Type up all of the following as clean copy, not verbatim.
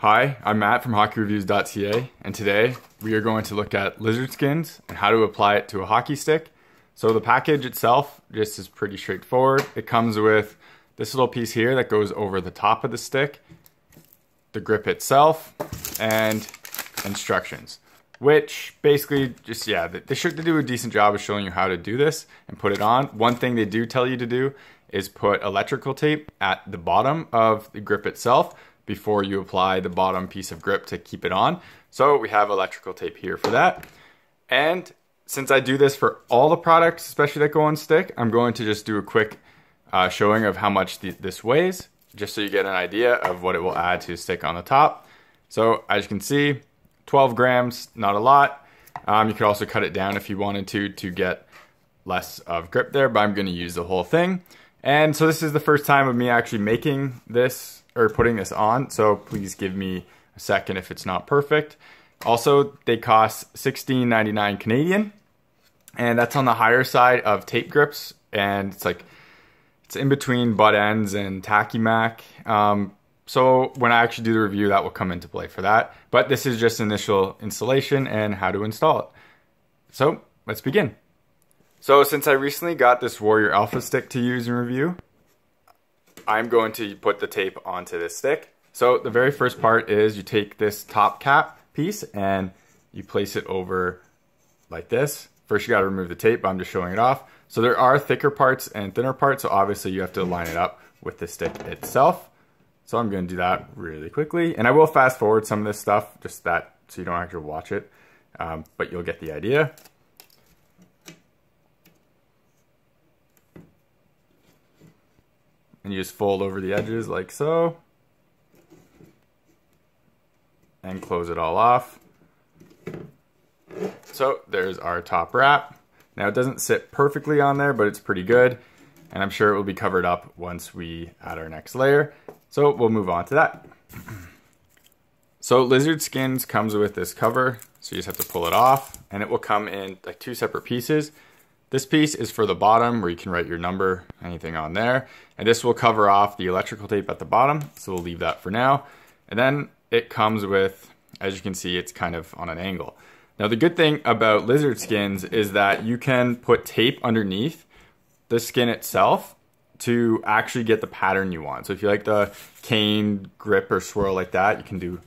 Hi, I'm Matt from hockeyreviews.ca, and today we are going to look at lizard skins and how to apply it to a hockey stick. So the package itself just is pretty straightforward. It comes with this little piece here that goes over the top of the stick, the grip itself, and instructions, which basically just, yeah, they do a decent job of showing you how to do this and put it on. One thing they do tell you to do is put electrical tape at the bottom of the grip itself before you apply the bottom piece of grip to keep it on. So we have electrical tape here for that. And since I do this for all the products, especially that go on stick, I'm going to just do a quick showing of how much this weighs, just so you get an idea of what it will add to the stick on the top. So as you can see, 12 grams, not a lot. You could also cut it down if you wanted to get less of grip there, but I'm gonna use the whole thing. And so this is the first time of me actually making this or putting this on, so please give me a second if it's not perfect. Also, they cost $16.99 Canadian, and that's on the higher side of tape grips, and it's in between Buttendz and Tacki-Mac. So when I actually do the review, that will come into play for that. But this is just initial installation and how to install it. So let's begin. So since I recently got this Warrior Alpha stick to use in review, I'm going to put the tape onto this stick. So the very first part is you take this top cap piece and you place it over like this. First you gotta remove the tape, but I'm just showing it off. So there are thicker parts and thinner parts, so obviously you have to line it up with the stick itself. So I'm gonna do that really quickly. And I will fast forward some of this stuff, just that, so you don't actually watch it, but you'll get the idea. And you just fold over the edges like so and close it all off. So there's our top wrap. Now it doesn't sit perfectly on there, but it's pretty good, and I'm sure it will be covered up once we add our next layer, so we'll move on to that. So Lizard Skins comes with this cover, so you just have to pull it off, and it will come in like two separate pieces. This piece is for the bottom where you can write your number, anything on there. And this will cover off the electrical tape at the bottom, so we'll leave that for now. And then it comes with, as you can see, it's kind of on an angle. Now the good thing about Lizard Skins is that you can put tape underneath the skin itself to actually get the pattern you want. So if you like the cane grip or swirl like that, you can do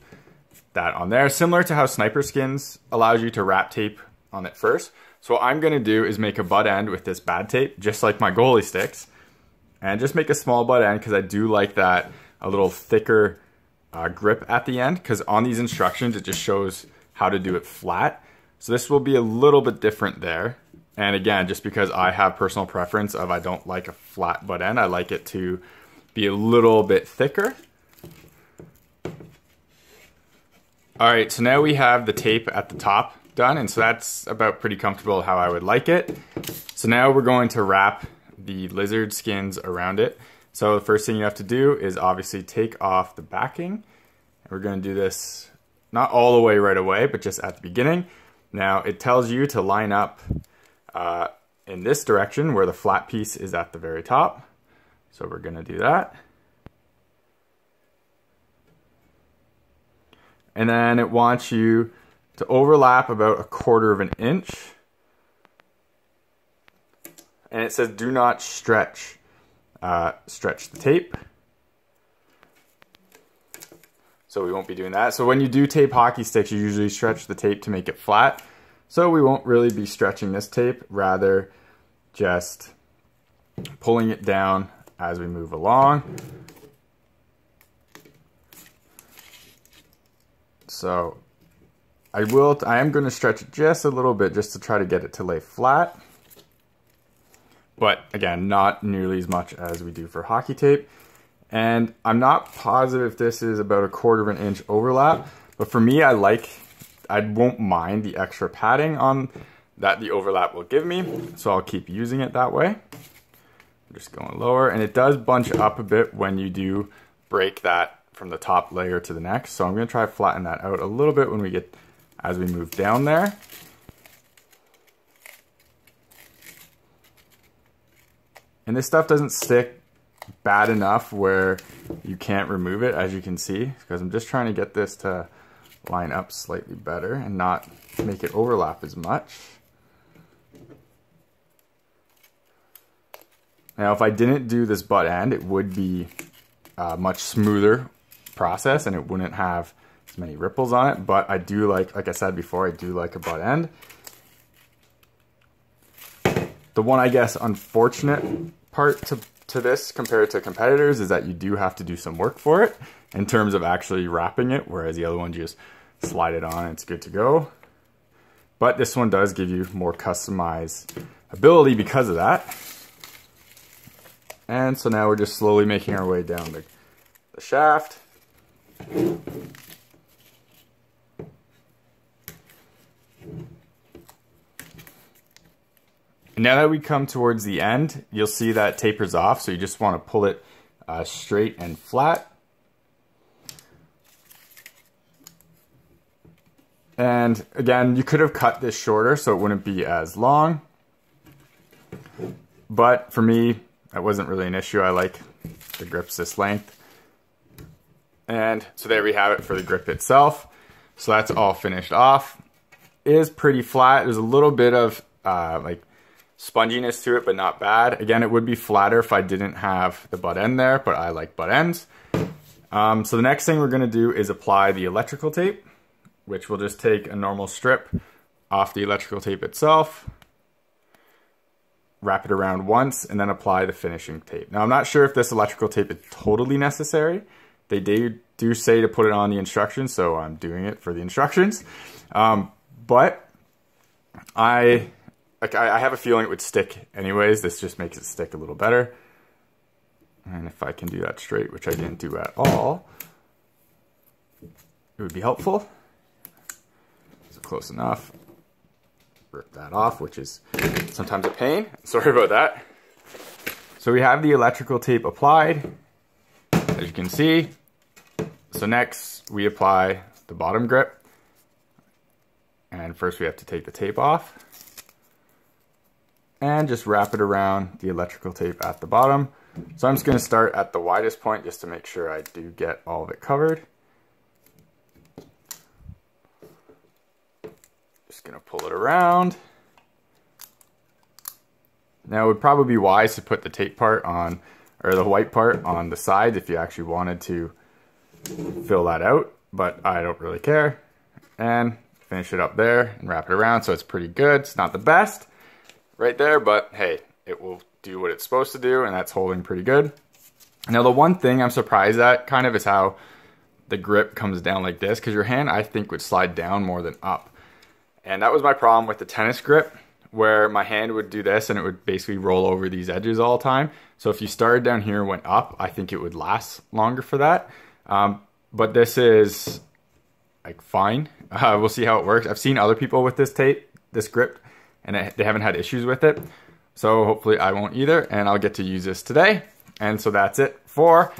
that on there. Similar to how Sniper Skins allows you to wrap tape on it first. So what I'm gonna do is make a butt end with this bad tape, just like my goalie sticks, and just make a small butt end because I do like that a little thicker grip at the end, because on these instructions, it just shows how to do it flat. So this will be a little bit different there. And again, just because I have personal preference of I don't like a flat butt end, I like it to be a little bit thicker. All right, so now we have the tape at the top done, and so that's about pretty comfortable how I would like it. So now we're going to wrap the lizard skins around it. So the first thing you have to do is obviously take off the backing. We're going to do this not all the way right away, but just at the beginning. Now it tells you to line up in this direction where the flat piece is at the very top. So we're going to do that. And then it wants you to overlap about 1/4 of an inch. And it says do not stretch, stretch the tape. So we won't be doing that. So when you do tape hockey sticks, you usually stretch the tape to make it flat. So we won't really be stretching this tape, rather just pulling it down as we move along. So I am going to stretch it just a little bit just to try to get it to lay flat. But again, not nearly as much as we do for hockey tape. And I'm not positive if this is about 1/4 of an inch overlap, but for me, I won't mind the extra padding on that the overlap will give me. So I'll keep using it that way. I'm just going lower, and it does bunch up a bit when you do break that from the top layer to the next. So I'm going to try to flatten that out a little bit when we get as we move down there. And this stuff doesn't stick bad enough where you can't remove it, as you can see, because I'm just trying to get this to line up slightly better and not make it overlap as much. Now, if I didn't do this butt end, it would be a much smoother process and it wouldn't have as many ripples on it, but I do like I said before, I do like a butt end. The one, I guess, unfortunate part to this compared to competitors is that you do have to do some work for it in terms of actually wrapping it, whereas the other one, you just slide it on and it's good to go. But this one does give you more customized ability because of that. And so now we're just slowly making our way down the shaft. Now that we come towards the end, you'll see that it tapers off, so you just want to pull it straight and flat. And again, you could have cut this shorter so it wouldn't be as long, but for me, that wasn't really an issue. I like the grips this length. And so there we have it for the grip itself. So that's all finished off. It is pretty flat. There's a little bit of like sponginess to it, but not bad. Again, it would be flatter if I didn't have the butt end there, but I like butt ends. So the next thing we're gonna do is apply the electrical tape, which we'll just take a normal strip off the electrical tape itself, wrap it around once, and then apply the finishing tape. Now, I'm not sure if this electrical tape is totally necessary. They do say to put it on the instructions, so I'm doing it for the instructions. But I have a feeling it would stick anyways. This just makes it stick a little better. And if I can do that straight, which I didn't do at all, it would be helpful. So close enough. Rip that off, which is sometimes a pain. Sorry about that. So we have the electrical tape applied, as you can see. So next we apply the bottom grip. And first we have to take the tape off and just wrap it around the electrical tape at the bottom. So I'm just gonna start at the widest point just to make sure I do get all of it covered. Just gonna pull it around. Now, it would probably be wise to put the tape part on, or the white part on the sides if you actually wanted to fill that out, but I don't really care. And finish it up there and wrap it around, so it's pretty good. It's not the best right there, but hey, it will do what it's supposed to do, and that's holding pretty good. Now, the one thing I'm surprised at kind of is how the grip comes down like this, because your hand, I think, would slide down more than up. And that was my problem with the tennis grip, where my hand would do this and it would basically roll over these edges all the time. So if you started down here and went up, I think it would last longer for that. But this is like fine. We'll see how it works. I've seen other people with this grip, and they haven't had issues with it. So hopefully I won't either, and I'll get to use this today. And so that's it for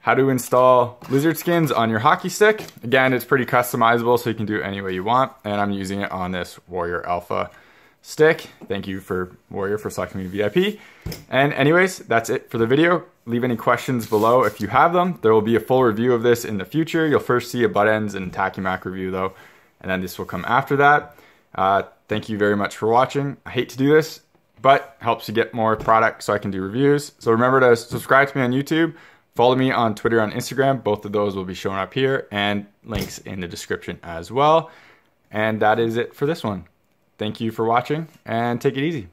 how to install Lizard Skins on your hockey stick. Again, it's pretty customizable, so you can do it any way you want. And I'm using it on this Warrior Alpha stick. Thank you for Warrior for Slack Community VIP. And anyways, that's it for the video. Leave any questions below if you have them. There will be a full review of this in the future. You'll first see a Buttendz and Tacki-Mac review though, and then this will come after that. Thank you very much for watching. I hate to do this, but helps you get more product so I can do reviews. So remember to subscribe to me on YouTube. Follow me on Twitter and Instagram. Both of those will be shown up here and links in the description as well. And that is it for this one. Thank you for watching and take it easy.